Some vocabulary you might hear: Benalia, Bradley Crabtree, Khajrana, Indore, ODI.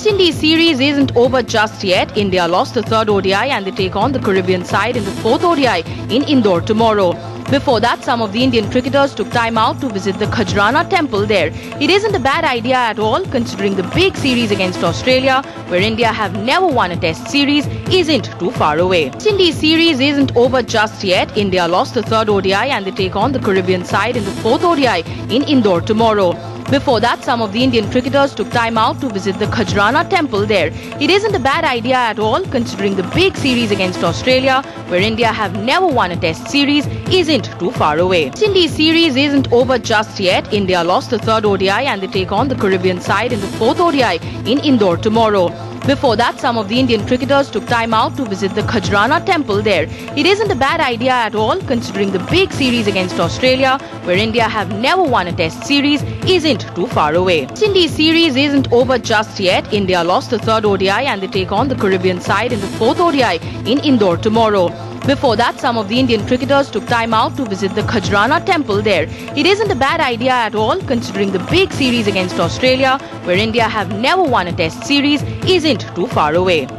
West Indies series isn't over just yet. India lost the third ODI and they take on the Caribbean side in the fourth ODI in Indore tomorrow. Before that, some of the Indian cricketers took time out to visit the Khajrana temple there. It isn't a bad idea at all, considering the big series against Australia, where India have never won a test series, isn't too far away. West Indies series isn't over just yet. India lost the third ODI and they take on the Caribbean side in the fourth ODI in Indore tomorrow. Before that, some of the Indian cricketers took time out to visit the Khajrana temple there. It isn't a bad idea at all, considering the big series against Australia, where India have never won a test series, isn't too far away. West Indies series isn't over just yet. India lost the third ODI and they take on the Caribbean side in the fourth ODI in Indore tomorrow. Before that, some of the Indian cricketers took time out to visit the Khajrana temple there. It isn't a bad idea at all, considering the big series against Australia, where India have never won a test series, isn't too far away. West Indies series isn't over just yet. India lost the third ODI and they take on the Caribbean side in the fourth ODI in Indore tomorrow. Before that, some of the Indian cricketers took time out to visit the Khajrana temple there. It isn't a bad idea at all, considering the big series against Australia, where India have never won a test series, isn't too far away.